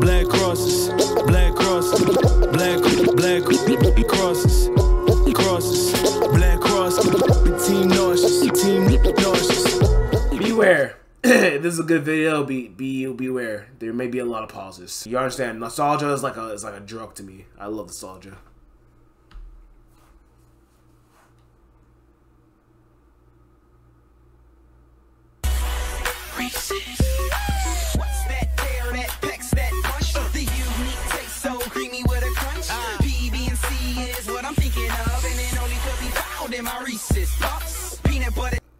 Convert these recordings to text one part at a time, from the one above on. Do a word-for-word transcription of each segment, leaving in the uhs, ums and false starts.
black crosses, black crosses, black, black crosses, crosses, black crosses, team nauseous, team nauseous. Beware. This is a good video. Be be beware. There may be a lot of pauses. You understand? Nostalgia is like a is like a drug to me. I love nostalgia.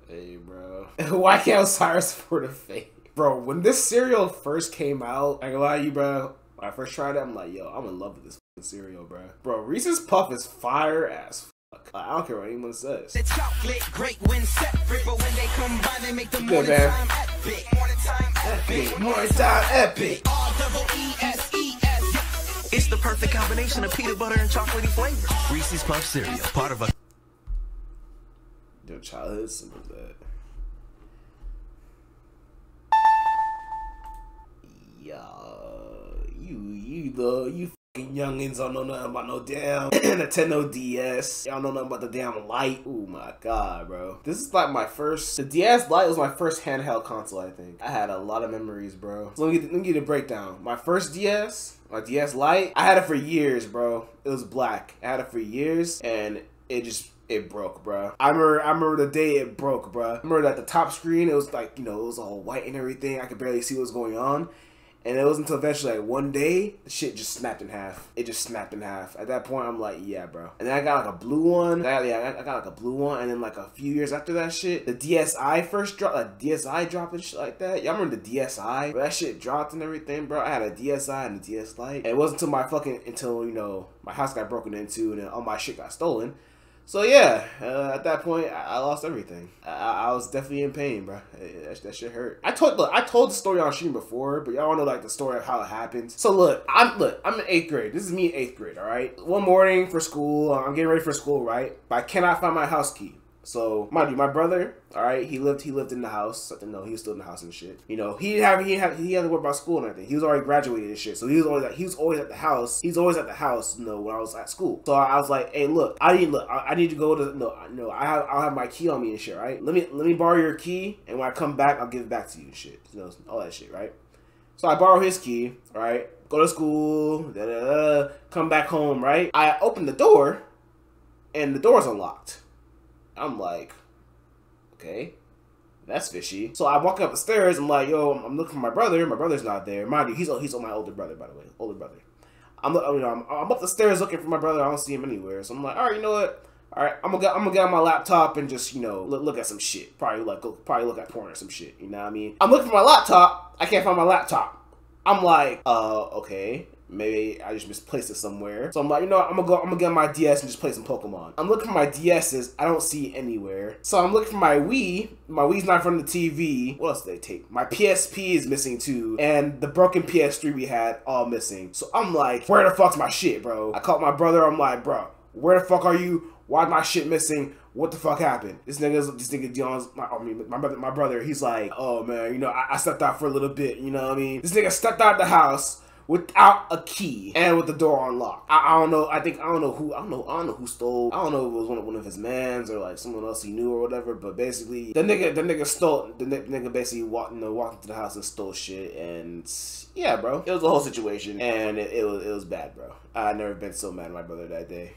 Hey, bro. Why can't Osiris afford a fake? Bro, when this cereal first came out, I ain't gonna lie to you, bro. When I first tried it, I'm like, yo, I'm in love with this cereal, bro. Bro, Reese's Puff is fire ass. I don't care what anyone says. The chocolate great when separate, but when they combine, they make the morning time epic. Morning time epic. Morning time epic. R E E S E S. It's the perfect combination of peanut butter and chocolatey flavor. Reese's Puff cereal, part of a. Your childhood is simple as that. Yo, you, you, the, you. Youngins don't know nothing about no damn Nintendo D S. Y'all know nothing about the damn Lite. Oh my god, bro. This is like my first. The D S Lite was my first handheld console, I think. I had a lot of memories, bro. So let me, let me get a breakdown. My first D S, my D S Lite, I had it for years, bro. It was black. I had it for years, and it just. It broke, bro. I remember, I remember the day it broke, bro. I remember that the top screen, it was like, you know, it was all white and everything. I could barely see what was going on. And it wasn't until eventually, like, one day, the shit just snapped in half. It just snapped in half. At that point, I'm like, yeah, bro. And then I got, like, a blue one. I got, yeah, I got, like, a blue one. And then, like, a few years after that shit, the DSi first dropped. Like, DSi dropped and shit like that. Y'all remember the DSi? Bro, that shit dropped and everything, bro. I had a DSi and a D S Lite. And it wasn't until my fucking, until, you know, my house got broken into and then all my shit got stolen. So yeah, uh, at that point, I, I lost everything. I, I was definitely in pain, bro. That, that shit hurt. I told, look, I told the story on stream before, but y'all know like the story of how it happened. So look, I'm look, I'm in eighth grade. This is me in eighth grade, all right. One morning for school, I'm getting ready for school, right? But I cannot find my house key. So mind you, my brother, all right, he lived he lived in the house. I know he was still in the house and shit. You know, he didn't have he didn't have he had to worry about school and everything. He was already graduated and shit. So he was always at, he was always at the house. He's always at the house. You know, when I was at school. So I was like, hey, look, I need look, I, I need to go to no no. I have I'll have my key on me and shit, right? Let me let me borrow your key, and when I come back, I'll give it back to you and shit. You know, all that shit, right? So I borrow his key, all right? Go to school, da da da. Come back home, right? I open the door, and the door's unlocked. I'm like, okay, that's fishy. So I walk up the stairs. I'm like, yo, I'm looking for my brother. My brother's not there. Mind you, he's he's my older brother, by the way, older brother. I'm you know, I'm, I'm up the stairs looking for my brother. I don't see him anywhere. So I'm like, all right, you know what? All right, I'm gonna get, I'm gonna get on my laptop and just you know look, look at some shit. Probably like go, probably look at porn or some shit. You know what I mean? I'm looking for my laptop. I can't find my laptop. I'm like, uh, okay. Maybe I just misplaced it somewhere. So I'm like, you know what? I'm gonna go, I'm gonna get my D S and just play some Pokemon. I'm looking for my D S's. I don't see anywhere. So I'm looking for my Wii. My Wii's not from the T V. What else did they take? My P S P is missing too. And the broken P S three we had, all missing. So I'm like, where the fuck's my shit, bro? I called my brother. I'm like, bro, where the fuck are you? Why my shit missing? What the fuck happened? This nigga's, this nigga Dion's, my, I mean, my brother, my brother, he's like, oh man, you know, I, I stepped out for a little bit. You know what I mean? This nigga stepped out the house without a key and with the door unlocked. I, I don't know. I think I don't know who. I don't know. I don't know who stole. I don't know if it was one of one of his mans or like someone else he knew or whatever. But basically, the nigga, the nigga stole. The nigga basically walked, you know, walked into the house and stole shit. And yeah, bro, it was a whole situation, and it, it was it was bad, bro. I never been so mad at my brother that day.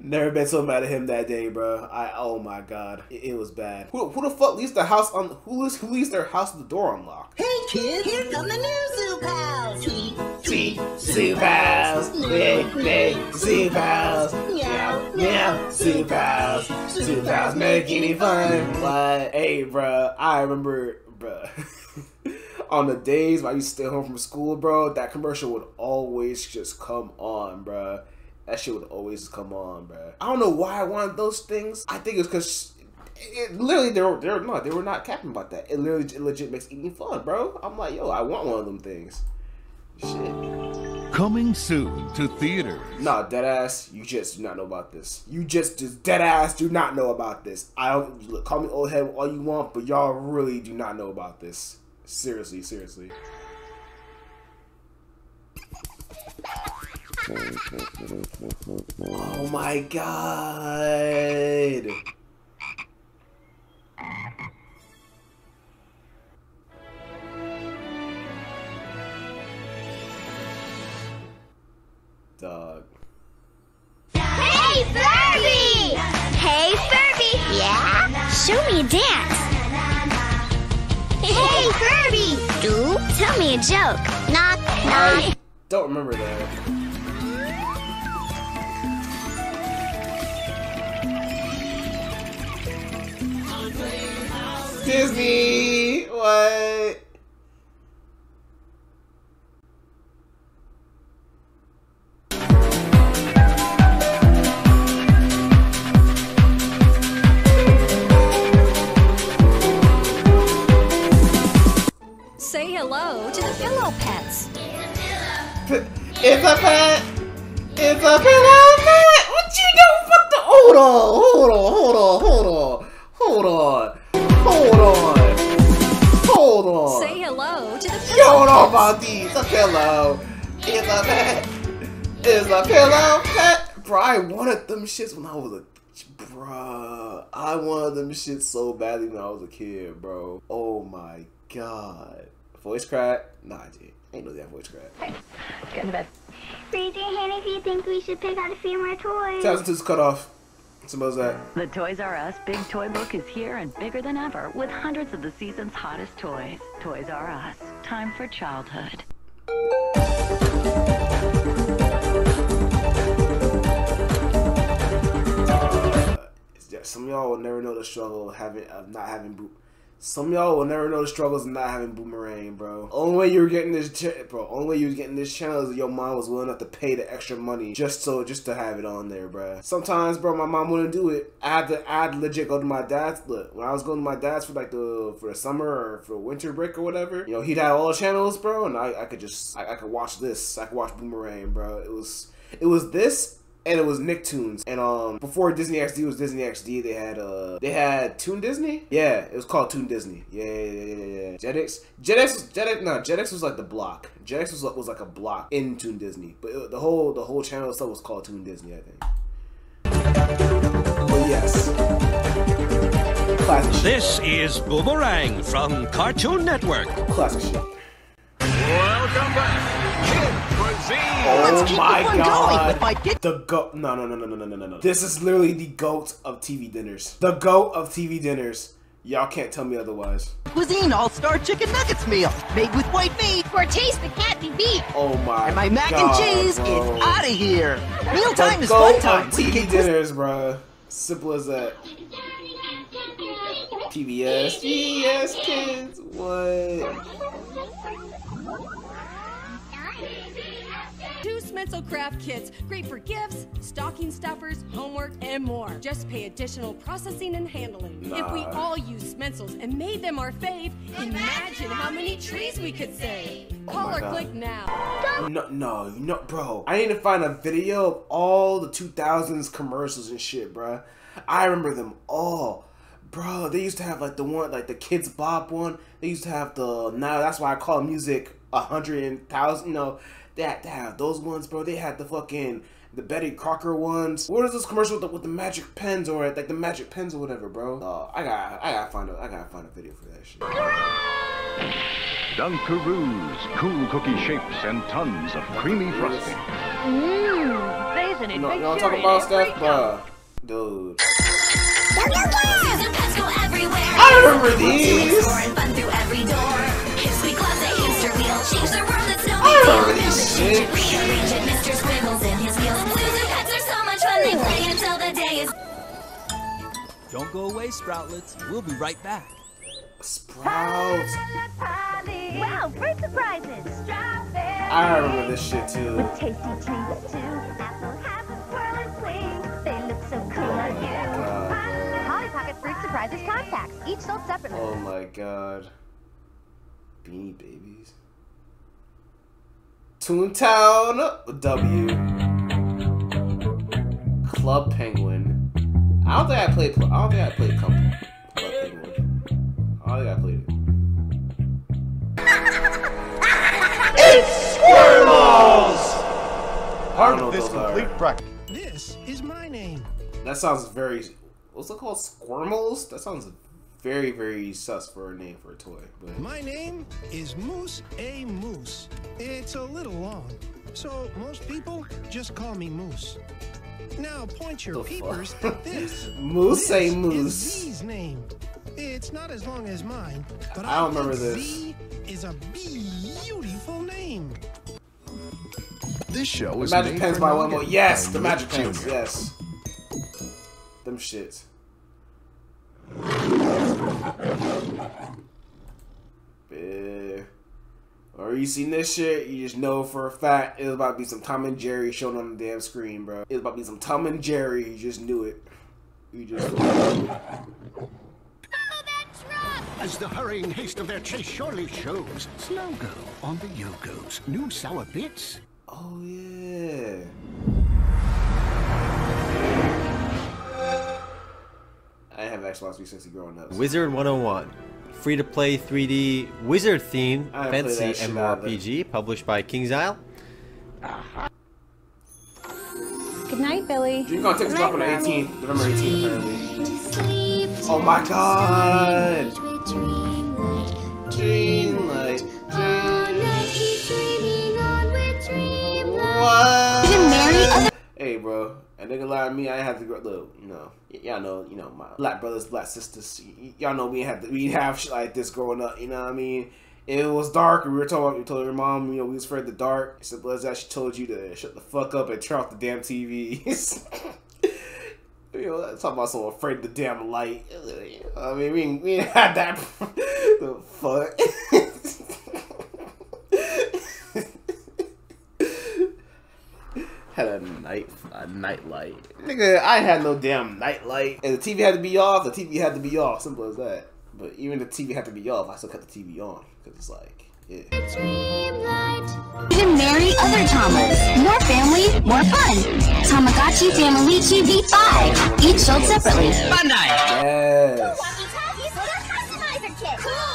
Never been so mad at him that day, bro. I oh my god, it, it was bad. Who, who the fuck leaves the house on? Who leaves who leaves their house with the door unlocked? Hey kids, here come the new Zoo Pals. Tweet, tweet, Zoo Pals. Big, big Zoo Pals. Meow, meow, Zoo Pals. Zoo Pals make any fun. Like, hey, bro, I remember, bro. On the days when I used to stay home from school, bro, that commercial would always just come on, bro. That shit would always come on, bro. I don't know why I wanted those things. I think it's because it, it, literally they were, they were not they were not capping about that. It literally it legit makes eating fun, bro. I'm like, yo, I want one of them things. Shit. Coming soon to theaters. Nah, deadass, you just do not know about this. You just, just deadass do not know about this. I don't look, call me old head all you want, but y'all really do not know about this. Seriously, seriously. Oh my god! Dog. Hey, Furby! Hey, Furby! Yeah? Show me a dance! Hey, Furby! Do tell me a joke. Knock, knock. I don't remember that. Disney! What? Say hello to the Pillow Pets. It's a pet. It's a pillow pet. What you doing? What the? Hold on. Hold on. Hold on. Hold on. Hold on. Hold on. Hold on. Say hello to the pillow. You don't know about these. A pillow. It's a pet. It's a pillow pet. Bro, I wanted them shits when I was a... Bruh. I wanted them shits so badly when I was a kid, bro. Oh my god. Voice crack? Nah, dude. Ain't no damn voice crack. Hey, get in the bed. Raise your hand if you think we should pick out a few more toys. Thousand cut off. That. The Toys R Us Big Toy Book is here and bigger than ever with hundreds of the season's hottest toys. Toys R Us. Time for childhood. Uh, some of y'all will never know the struggle of having of not having boot. Some of y'all will never know the struggles of not having Boomerang, bro. Only way you were getting this, bro. Only way you were getting this channel is if your mom was willing enough to pay the extra money just so just to have it on there, bro. Sometimes, bro, my mom wouldn't do it. I had to, I had to legit go to my dad's. Look, when I was going to my dad's for like the for the summer or for winter break or whatever, you know, he'd have all channels, bro, and I, I could just, I, I could watch this. I could watch Boomerang, bro. It was, it was this. And it was Nicktoons, and um, before Disney X D was Disney X D, they had uh, they had Toon Disney. Yeah, it was called Toon Disney. Yeah, yeah, yeah, yeah. yeah. Jetix, Jetix, Jetix. No, Jetix was like the block. Jetix was like was like a block in Toon Disney, but it, the whole the whole channel stuff was called Toon Disney, I think. But yes. Classic. This is Boomerang from Cartoon Network. Classic shit. Welcome back. Oh Let's keep my the fun god! Going with my kid. The goat. No, no, no, no, no, no, no, no. This is literally the goat of T V dinners. The goat of T V dinners. Y'all can't tell me otherwise. Cuisine All-Star Chicken Nuggets meal made with white meat, where taste that can't be beat. Oh my! And my mac god, and cheese bro. Is out of here. Meal time is fun time. T V dinners, bro. Simple as that. T B S, T B S Kids. What? Two Smencil craft kits, great for gifts, stocking stuffers, homework, and more. Just pay additional processing and handling. Nah. If we all used Smencils and made them our fave, imagine, imagine how many trees we could save. Oh Call or God. Click now. No, no, no, bro. I need to find a video of all the two thousands commercials and shit, bro. I remember them all. Bro, they used to have like the one, like the Kids Bop one. They used to have the, now that's why I call music a hundred and thousand, you know. They had to have those ones, bro. They had the fucking, the Betty Crocker ones. What is this commercial with the, with the magic pens or like the magic pens or whatever, bro? Uh, I gotta, I gotta find a, I gotta find a video for that shit. Dunkaroos, cool cookie shapes and tons of creamy frosting. Mmm, there's an adventure. You know what I'm talking about, Steph? Bro, dude. I remember these. I remember these shit. Don't go away, Sproutlets. We'll be right back. Sprouts. Wow, great surprises. I remember this shit too. With tasty treats too. Apple half a swirl and cling. They look so cool on you. Polly Pocket Fruit Surprises contacts, each sold separately. Oh my god. Beanie Babies. Toontown W. Club Penguin. I don't think I played. I don't think I played Club Penguin. I don't think I played it. It's Squirmals. Hard complete breakfast. This is my name. That sounds very. What's it called? Squirmals? That sounds very, very sus for a name for a toy. But... My name is Moose A Moose. It's a little long, so most people just call me Moose. Now point your peepers at this. Moose A Moose. This is Z's name. It's not as long as mine, but I, I don't remember this. Z is a beautiful name. This show is Magic Pens by one more. Yes, the Magic Pens. Yes. Them shits. Yeah. Or you seen this shit, you just know for a fact it's about to be some Tom and Jerry shown on the damn screen, bro. It's about to be some Tom and Jerry. You just knew it. You just. As the hurrying haste of their chase surely shows, slow go on the Yogos, new sour bits. Oh yeah. I didn't have an Xbox three sixty growing up. So. Wizard one oh one, free-to-play three D wizard theme fantasy M M O R P G published by King's Isle. Uh-huh. Good night, Billy. You're gonna take a drop on the eighteenth, November eighteenth, apparently. Oh my God. Dreamlight, Dreamlight, Dreamlight. Hey, bro, a nigga lied to me. I didn't have to grow. Look, you know, y'all know, you know, my black brothers, black sisters. Y'all know we had, we have shit like this growing up. You know what I mean? It was dark. We were told, we told your mom, you know, we was afraid of the dark. Simple as that. She told you to shut the fuck up and turn off the damn T Vs. You know, talking about so afraid of the damn light. I mean, we ain't, we ain't had that. The fuck? Had a night, a night light. Nigga, I had no damn night light. And the T V had to be off. The T V had to be off. Simple as that. But even if the T V had to be off, I still cut the T V on because it's like, yeah. Dreamlight. You can marry other Thomas. More family, more fun. Tamagotchi Family G V five. Each sold separately. Fun night. Yes. Cool.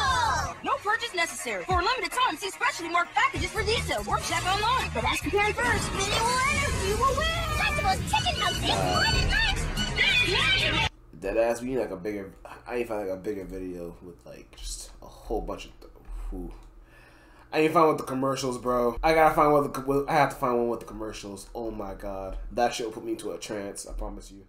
No purchase necessary. For a limited time, see specially marked packages for details. Or check online. But ask your parent first. Minute later, you will win. Flexible chicken nuggets. Dead ass, we need like a bigger. I need to find like a bigger video with like just a whole bunch of. Who. I ain't find one with the commercials, bro. I gotta find one. With the, I have to find one with the commercials. Oh my God, that shit will put me into a trance. I promise you.